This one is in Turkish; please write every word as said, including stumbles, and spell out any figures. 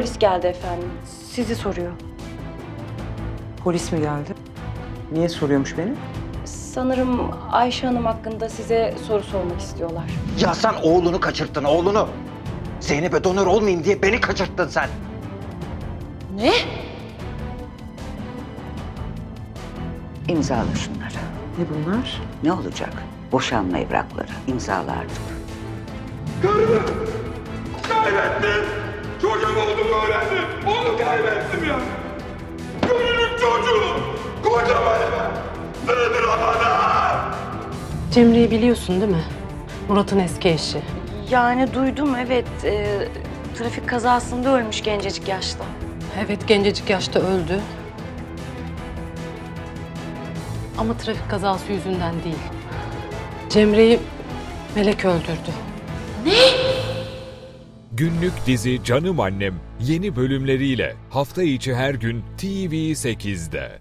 Polis geldi efendim. Sizi soruyor. Polis mi geldi? Niye soruyormuş beni? Sanırım Ayşe Hanım hakkında size soru sormak istiyorlar. Ya sen oğlunu kaçırttın, oğlunu! Zeynep'e donör olmayayım diye beni kaçırttın sen! Ne? İmzala şunları. Ne bunlar? Ne olacak? Boşanma evrakları. İmzala artık. Karımı kaybettim! Çocuğum olduğunu öğrendim! Onu kaybettim ya! Gönlüm çocuğu! Kocaman! Sığdır bana! Cemre'yi biliyorsun değil mi? Murat'ın eski eşi. Yani duydum evet. E, trafik kazasında ölmüş gencecik yaşta. Evet, gencecik yaşta öldü. Ama trafik kazası yüzünden değil. Cemre'yi Melek öldürdü. Ne? Günlük dizi Canım Annem yeni bölümleriyle hafta içi her gün T V sekiz'de.